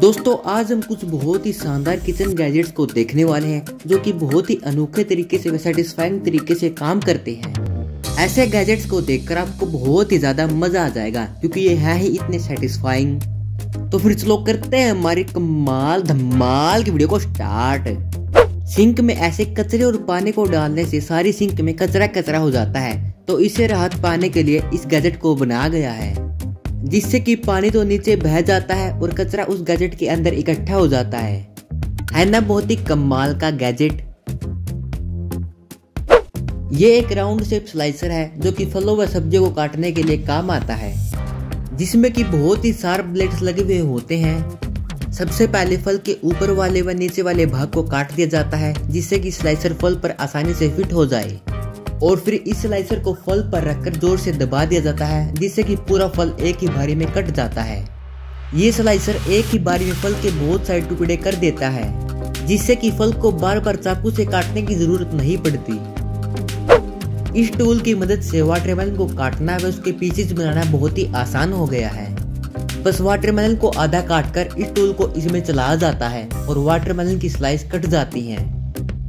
दोस्तों आज हम कुछ बहुत ही शानदार किचन गैजेट्स को देखने वाले हैं जो कि बहुत ही अनोखे तरीके से व सेटिस्फाइंग तरीके से काम करते हैं। ऐसे गैजेट्स को देखकर आपको बहुत ही ज्यादा मजा आ जाएगा क्योंकि ये है ही इतने सेटिस्फाइंग। तो फिर चलो करते हैं हमारी कमाल धमाल की वीडियो को स्टार्ट। सिंक में ऐसे कचरे और पानी को डालने से सारी सिंक में कचरा कचरा हो जाता है, तो इससे राहत पाने के लिए इस गैजेट को बनाया गया है जिससे कि पानी तो नीचे बह जाता है और कचरा उस गैजेट के अंदर इकट्ठा हो जाता है ना। बहुत ही कमाल का गैजेट। ये एक राउंड शेप स्लाइसर है जो कि फलों व सब्जियों को काटने के लिए काम आता है, जिसमें कि बहुत ही शार्प ब्लेड्स लगे हुए होते हैं। सबसे पहले फल के ऊपर वाले व नीचे वाले भाग को काट दिया जाता है जिससे कि स्लाइसर फल पर आसानी से फिट हो जाए, और फिर इस स्लाइसर को फल पर रखकर जोर से दबा दिया जाता है जिससे कि पूरा फल एक ही बारी में कट जाता है। ये स्लाइसर एक ही बारी में फल के बहुत सारे टुकड़े कर देता है जिससे कि फल को बार बार चाकू से काटने की जरूरत नहीं पड़ती। इस टूल की मदद से वाटरमेलन को काटना व उसके पीसेस बनाना बहुत ही आसान हो गया है। बस वाटरमेलन को आधा काटकर इस टूल को इसमें चलाया जाता है और वाटरमेलन की स्लाइस कट जाती है,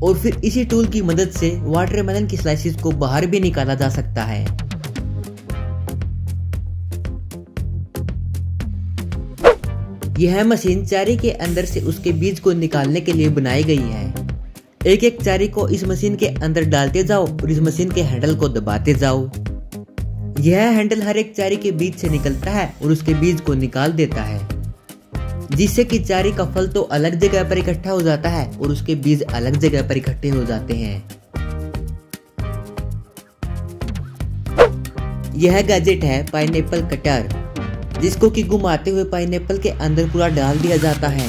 और फिर इसी टूल की मदद से वाटरमेलन की स्लाइसेस को बाहर भी निकाला जा सकता है। यह मशीन चारी के अंदर से उसके बीज को निकालने के लिए बनाई गई है। एक एक चारी को इस मशीन के अंदर डालते जाओ और इस मशीन के हैंडल को दबाते जाओ। यह हैंडल हर एक चारी के बीज से निकलता है और उसके बीज को निकाल देता है, जिससे कि चारी का फल तो अलग जगह पर इकट्ठा हो जाता है और उसके बीज अलग जगह पर इकट्ठे हो जाते हैं। यह गैजेट है पाइनएप्पल कटर, जिसको कि घुमाते हुए पाइनएप्पल के अंदर पूरा डाल दिया जाता है,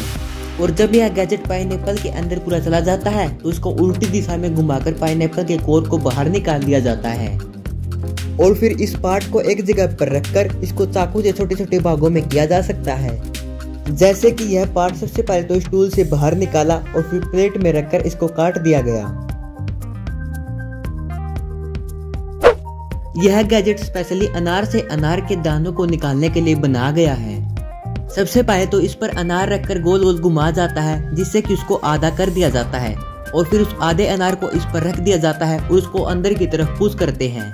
और जब यह गैजेट पाइनएप्पल के अंदर पूरा चला जाता है तो उसको उल्टी दिशा में घुमाकर पाइनएप्पल के कोर को बाहर निकाल दिया जाता है, और फिर इस पार्ट को एक जगह पर रखकर इसको चाकू से छोटे छोटे भागों में किया जा सकता है। जैसे कि यह पार्ट सबसे पहले तो स्टूल से बाहर निकाला और फिर प्लेट में रखकर इसको काट दिया गया। यह गैजेट स्पेशली अनार से अनार के दानों को निकालने के लिए बनाया गया है। सबसे पहले तो इस पर अनार रखकर गोल गोल घुमा जाता है जिससे कि उसको आधा कर दिया जाता है, और फिर उस आधे अनार को इस पर रख दिया जाता है और उसको अंदर की तरफ पुश करते हैं।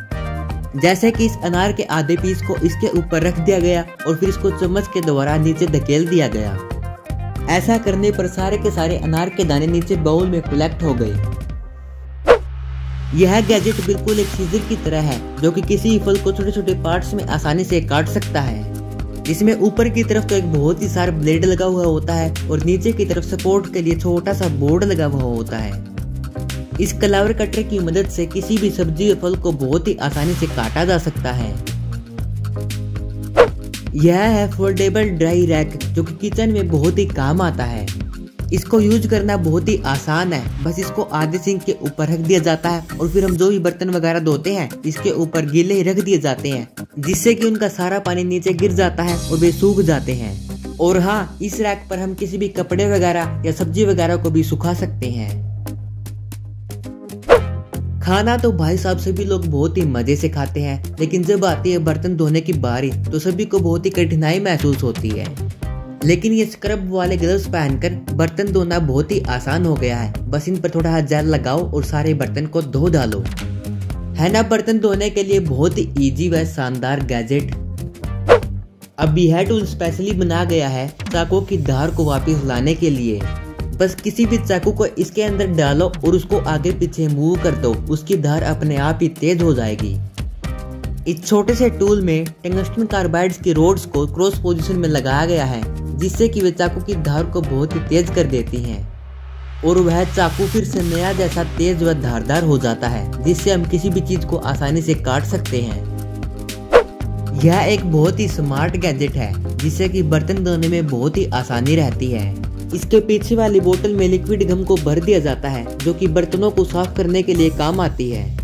जैसे कि इस अनार के आधे पीस को इसके ऊपर रख दिया गया और फिर इसको चम्मच के द्वारा नीचे धकेल दिया गया। ऐसा करने पर सारे के सारे अनार के दाने नीचे बाउल में कलेक्ट हो गए। यह गैजेट बिल्कुल एक सीजर की तरह है जो कि किसी भी फल को छोटे छोटे पार्ट्स में आसानी से काट सकता है, जिसमें ऊपर की तरफ तो एक बहुत ही शार्प ब्लेड लगा हुआ होता है और नीचे की तरफ सपोर्ट के लिए छोटा सा बोर्ड लगा हुआ होता है। इस कलावर कटर की मदद से किसी भी सब्जी या फल को बहुत ही आसानी से काटा जा सकता है। यह है फोल्डेबल ड्राई रैक जो कि किचन में बहुत ही काम आता है। इसको यूज करना बहुत ही आसान है, बस इसको आधे सिंक के ऊपर रख दिया जाता है और फिर हम जो भी बर्तन वगैरह धोते हैं इसके ऊपर गीले ही रख दिए जाते हैं जिससे कि उनका सारा पानी नीचे गिर जाता है और वे सूख जाते हैं। और हाँ, इस रैक पर हम किसी भी कपड़े वगैरह या सब्जी वगैरह को भी सुखा सकते हैं। खाना तो भाई साहब सभी लोग बहुत ही मजे से खाते हैं, लेकिन जब आती है बर्तन धोने की बारी तो सभी को बहुत ही कठिनाई महसूस होती है। लेकिन ये स्क्रब वाले ग्लव्स पहनकर बर्तन धोना बहुत ही आसान हो गया है। बस इन पर थोड़ा हाथ जेल लगाओ और सारे बर्तन को धो डालो। है ना, बर्तन धोने के लिए बहुत ही ईजी व शानदार गैजेट। अब यह टूल स्पेशली बनाया गया है चाकू की धार को वापिस लाने के लिए। बस किसी भी चाकू को इसके अंदर डालो और उसको आगे पीछे मूव कर दो, उसकी धार अपने आप ही तेज हो जाएगी। इस छोटे से टूल में टंगस्टन कार्बाइड्स की रोड्स को क्रॉस पोजीशन में लगाया गया है जिससे कि वे चाकू की धार को बहुत ही तेज कर देती हैं, और वह चाकू फिर से नया जैसा तेज व धारदार हो जाता है जिससे हम किसी भी चीज को आसानी से काट सकते हैं। यह एक बहुत ही स्मार्ट गैजेट है जिससे कि बर्तन धोने में बहुत ही आसानी रहती है। इसके पीछे वाली बोतल में लिक्विड गम को भर दिया जाता है जो कि बर्तनों को साफ करने के लिए काम आती है,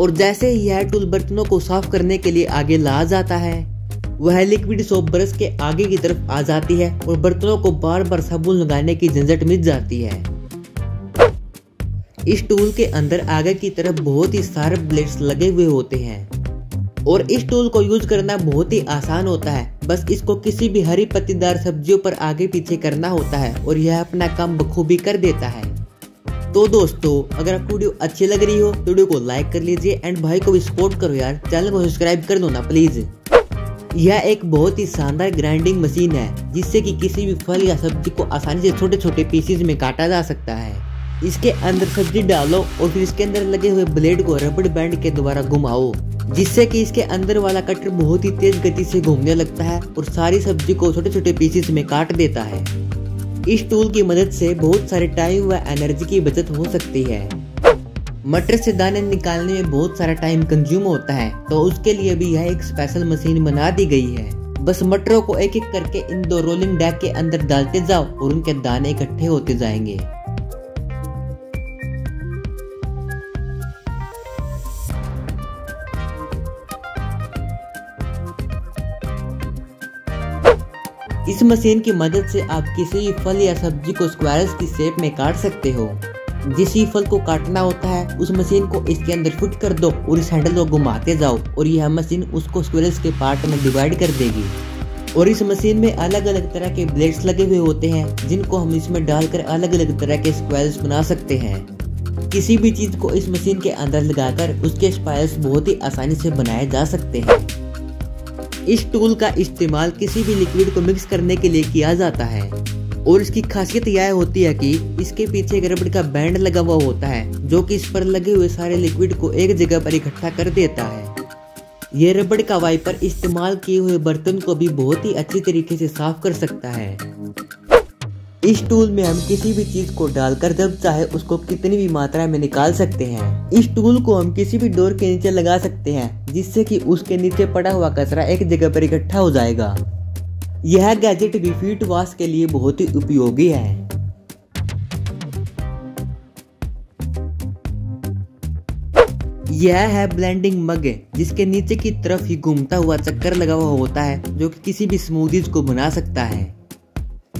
और जैसे ही यह टूल बर्तनों को साफ करने के लिए आगे लाया जाता है वह लिक्विड सोप ब्रश के आगे की तरफ आ जाती है और बर्तनों को बार बार साबुन लगाने की झंझट मिट जाती है। इस टूल के अंदर आगे की तरफ बहुत ही शार्प ब्लेड्स लगे हुए होते हैं और इस टूल को यूज करना बहुत ही आसान होता है। बस इसको किसी भी हरी पत्तीदार सब्जियों पर आगे पीछे करना होता है और यह अपना काम बखूबी कर देता है। तो दोस्तों, अगर आपको वीडियो अच्छी लग रही हो तो वीडियो को लाइक कर लीजिए एंड भाई को भी सपोर्ट करो यार, चैनल को सब्सक्राइब कर दो ना प्लीज। यह एक बहुत ही शानदार ग्राइंडिंग मशीन है जिससे कि किसी भी फल या सब्जी को आसानी से छोटे छोटे पीसेज में काटा जा सकता है। इसके अंदर सब्जी डालो और फिर इसके अंदर लगे हुए ब्लेड को रबड़ बैंड के द्वारा घुमाओ, जिससे कि इसके अंदर वाला कटर बहुत ही तेज गति से घूमने लगता है और सारी सब्जी को छोटे छोटे पीसेस में काट देता है। इस टूल की मदद से बहुत सारे टाइम व एनर्जी की बचत हो सकती है। मटर से दाने निकालने में बहुत सारा टाइम कंज्यूम होता है, तो उसके लिए भी यह एक स्पेशल मशीन बना दी गई है। बस मटरों को एक एक करके इन दो रोलिंग डैक के अंदर डालते जाओ और उनके दाने इकट्ठे होते जाएंगे। इस मशीन की मदद से आप किसी भी फल या सब्जी को स्क्वायर्स की शेप में काट सकते हो। जिस ही फल को काटना होता है उस मशीन को इसके अंदर फिट कर दो और इस हैंडल को घुमाते जाओ और यह मशीन उसको स्क्वायर्स के पार्ट में डिवाइड कर देगी। और इस मशीन में अलग अलग तरह के ब्लेड्स लगे हुए होते हैं जिनको हम इसमें डालकर अलग अलग तरह के स्क्वायर्स बना सकते हैं। किसी भी चीज को इस मशीन के अंदर लगाकर उसके स्क्वायर्स बहुत ही आसानी से बनाए जा सकते हैं। इस टूल का इस्तेमाल किसी भी लिक्विड को मिक्स करने के लिए किया जाता है और इसकी खासियत यह होती है कि इसके पीछे रबड़ का बैंड लगा हुआ होता है जो कि इस पर लगे हुए सारे लिक्विड को एक जगह पर इकट्ठा कर देता है। यह रबड़ का वाइपर इस्तेमाल किए हुए बर्तन को भी बहुत ही अच्छी तरीके से साफ कर सकता है। इस टूल में हम किसी भी चीज को डालकर जब चाहे उसको कितनी भी मात्रा में निकाल सकते हैं। इस टूल को हम किसी भी डोर के नीचे लगा सकते हैं जिससे कि उसके नीचे पड़ा हुआ कचरा एक जगह पर इकट्ठा हो जाएगा। यह गैजेट भी फीट वॉश के लिए बहुत ही उपयोगी है। यह है ब्लेंडिंग मग, जिसके नीचे की तरफ ही घूमता हुआ चक्कर लगा हुआ होता है जो कि किसी भी स्मूदीज को बना सकता है।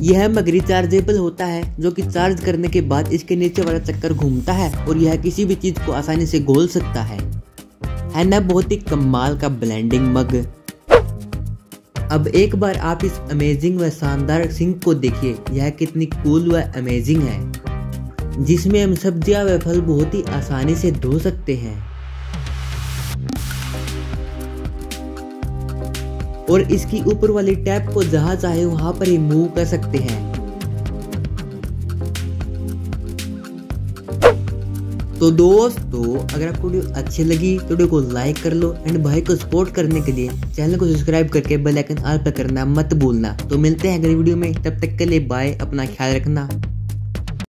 यह मग रिचार्जेबल होता है जो कि चार्ज करने के बाद इसके नीचे वाला चक्कर घूमता है और यह किसी भी चीज को आसानी से घोल सकता है ना, बहुत ही कमाल का ब्लेंडिंग मग। अब एक बार आप इस अमेजिंग व शानदार सिंक को देखिए, यह कितनी कूल व अमेजिंग है, जिसमें हम सब्जियां व फल बहुत ही आसानी से धो सकते हैं। और इसकी ऊपर वाली टैप को जहां चाहे वहां पर ही मूव कर सकते हैं। तो दोस्तों, अगर आपको वीडियो अच्छी लगी तो वीडियो को लाइक कर लो एंड भाई को सपोर्ट करने के लिए चैनल को सब्सक्राइब करके बेल आइकन ऑल पर करना मत भूलना। तो मिलते हैं अगली वीडियो में, तब तक के लिए बाय, अपना ख्याल रखना।